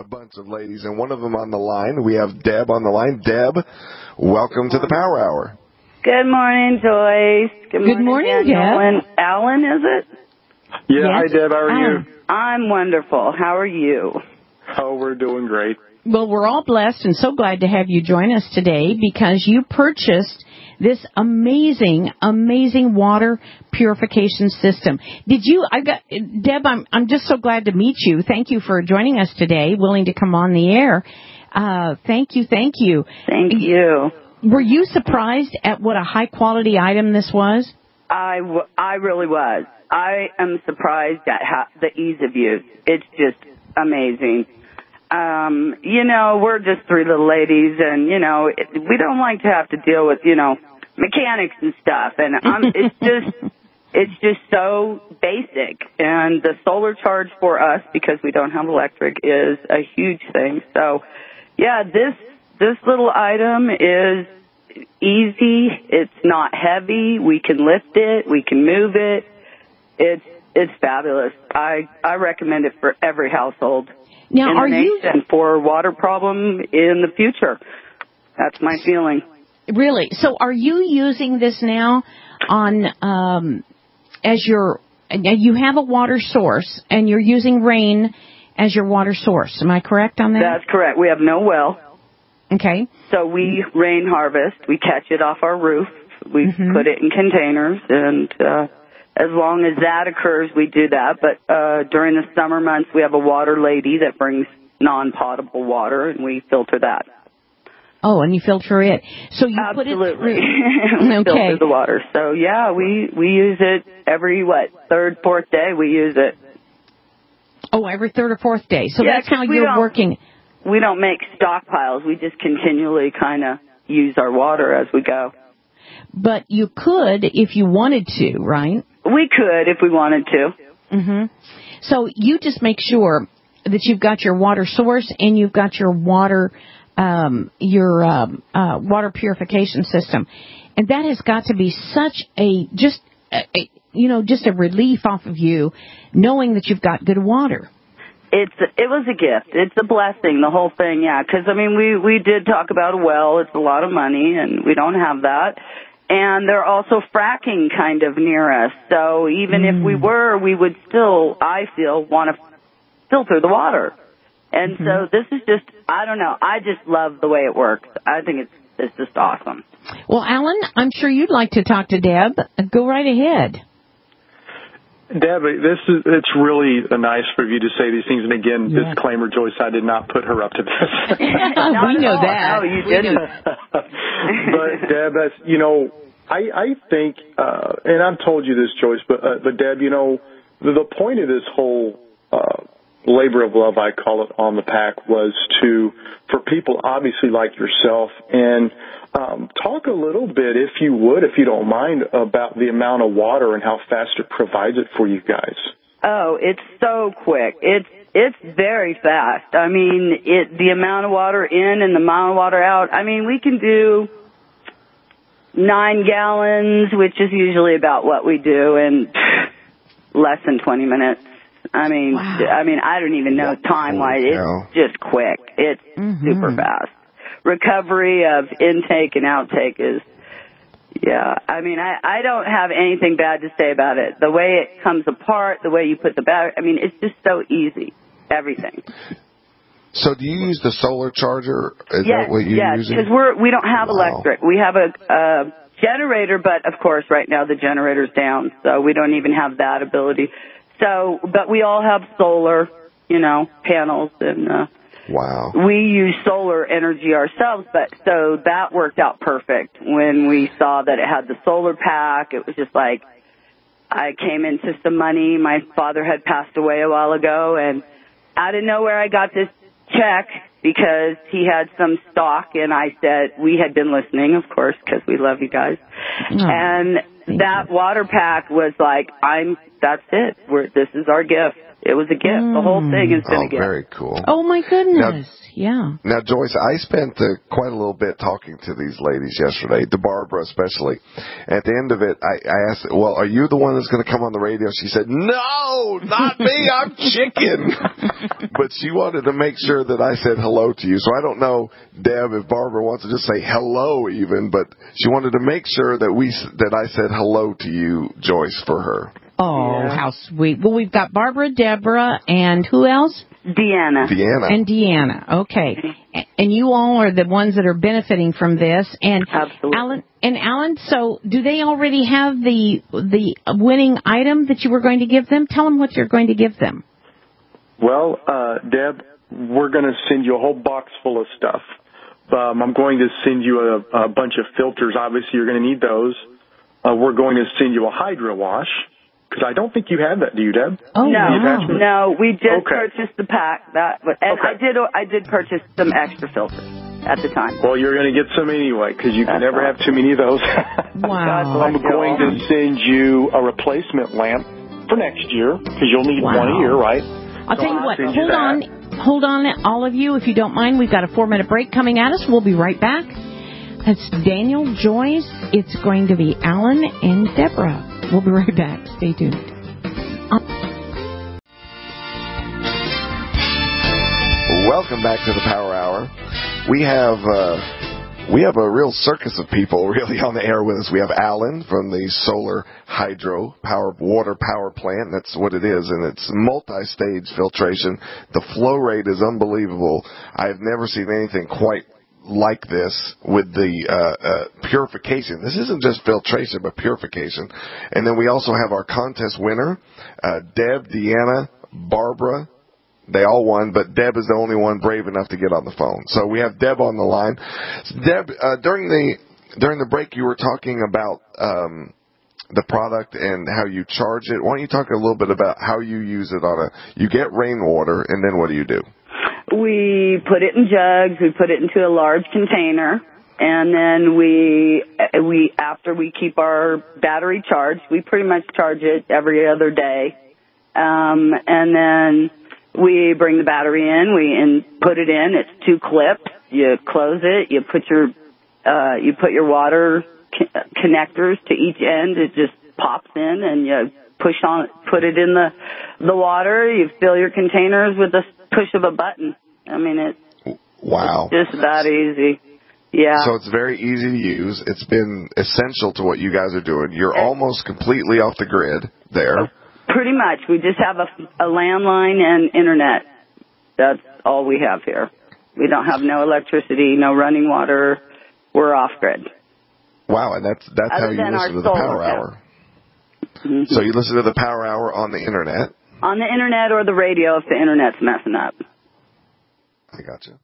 a bunch of ladies, and one of them on the line. We have Deb on the line. Deb, welcome to the Power Hour. Good morning, Joyce. Good morning, Deb. Alan, is it? Yeah, yes. Hi, Deb. How are you? I'm wonderful. How are you? Oh, we're doing great. Well, we're all blessed and so glad to have you join us today because you purchased this amazing, amazing water purification system. Did you, Deb, I'm just so glad to meet you. Thank you for joining us today, willing to come on the air. Thank you. Thank you. Were you surprised at what a high-quality item this was? I really was. I am surprised at how the ease of use. It's just amazing. You know, we're just three little ladies, and, you know, we don't like to have to deal with, you know, mechanics and stuff. And it's just so basic. And the solar charge for us, because we don't have electric, is a huge thing. So, yeah, this little item is easy. It's not heavy. We can lift it. We can move it. It's fabulous. I recommend it for every household. Now, are you for a water problem in the future? That's my feeling. Really? So, are you using this now on as your? You have a water source, and you're using rain as your water source. Am I correct on that? That's correct. We have no well. Okay. So we rain harvest. We catch it off our roof. We put it in containers, and as long as that occurs, we do that. But during the summer months, we have a water lady that brings non-potable water, and we filter that. Oh, and you filter it. So you put it through. We filter the water. So, yeah, we use it every, third, fourth day we use it. Oh, every third or fourth day. So that's how you're working. We don't make stockpiles. We just continually kind of use our water as we go. But you could if you wanted to, right? We could if we wanted to. So you just make sure that you've got your water source and you've got your water water purification system. And that has got to be such a relief off of you knowing that you've got good water. It was a gift. It's a blessing, the whole thing, yeah. Because, I mean, we did talk about a well. It's a lot of money, and we don't have that. And they're also fracking kind of near us. So even if we were, we would still, I feel, want to filter the water. And so this is just, I don't know, I just love the way it works. I think it's just awesome. Well, Alan, I'm sure you'd like to talk to Deb. Go right ahead. Deb, it's really nice for you to say these things. And again, disclaimer, Joyce, I did not put her up to this. We know that. No, you didn't. But, Deb, I think, and I've told you this, Joyce, but Deb, the point of this whole labor of love, I call it, on the pack, was for people obviously like yourself. And talk a little bit, if you would, if you don't mind, about the amount of water and how fast it provides it for you guys. Oh, it's so quick. It's very fast. I mean, the amount of water in and the amount of water out. I mean, we can do 9 gallons, which is usually about what we do, in less than 20 minutes. I mean, wow. I don't even know time-wise. It's just quick. It's super fast. Recovery of intake and outtake is, I don't have anything bad to say about it. The way it comes apart, the way you put the battery, I mean, it's just so easy, everything. So do you use the solar charger? Is that what you're using? Yes, because we don't have electric. We have a generator, but, of course, right now the generator's down, so we don't even have that ability. So, but we all have solar, panels, and we use solar energy ourselves. But so that worked out perfect when we saw that it had the solar pack. It was just like I came into some money. My father had passed away a while ago, and out of nowhere I got this check because he had some stock, and I said we had been listening, of course, because we love you guys, and that water pack was like, that's it. This is our gift. It was a gift. The whole thing has been a gift. Oh, very cool. Oh, my goodness. Now, yeah. Now, Joyce, I spent quite a little bit talking to these ladies yesterday, to Barbara especially. At the end of it, I asked, well, are you the one that's going to come on the radio? She said, no, not me. I'm chicken. But she wanted to make sure that I said hello to you. So I don't know, Deb, if Barbara wants to just say hello even, but she wanted to make sure that that I said hello to you, Joyce, for her. Oh, yeah. How sweet. Well, we've got Barbara, Deborah, and who else? Deanna. And Deanna. Okay. And you all are the ones that are benefiting from this. And absolutely. Alan, so do they already have the winning item that you were going to give them? Tell them what you're going to give them. Well, Deb, we're going to send you a whole box full of stuff. I'm going to send you a bunch of filters. Obviously, you're going to need those. We're going to send you a Hydra wash. Because I don't think you have that, do you, Deb? Oh, no, we just purchased the pack. I did purchase some extra filters at the time. Well, you're going to get some anyway, because you can never have too many of those. Wow. I'm going to send you a replacement lamp for next year, because you'll need one a year, right? I'll tell you what, hold on, all of you, if you don't mind. We've got a 4-minute break coming at us. We'll be right back. That's Daniel, Joyce. It's going to be Alan and Deborah. We'll be right back. Stay tuned. Welcome back to the Power Hour. We have a real circus of people really on the air with us. We have Alan from the Solar Hydro Power Water Power Plant. That's what it is, and it's multi-stage filtration. The flow rate is unbelievable. I've never seen anything quite like this with the purification. This isn't just filtration, but purification. And then we also have our contest winner, Deb, Deanna, Barbara. They all won, but Deb is the only one brave enough to get on the phone. So we have Deb on the line. So Deb, during the break, you were talking about the product and how you charge it. Why don't you talk a little bit about how you use it you get rainwater, and then what do you do? We put it in jugs. We put it into a large container, and then we after we keep our battery charged, we pretty much charge it every other day, and then we bring the battery in. Put it in. It's 2 clips. You close it. You put your water connectors to each end. It just pops in, and you put it in the water. You fill your containers with the push of a button. I mean, it's just that easy. Yeah. So it's very easy to use. It's been essential to what you guys are doing. You're almost completely off the grid there. Pretty much. We just have a landline and internet. That's all we have here. We don't have no electricity, no running water. We're off grid. Wow, and that's how you listen to the Power Hour. Mm-hmm. So you listen to the Power Hour on the internet. On the internet or the radio if the internet's messing up. I got you.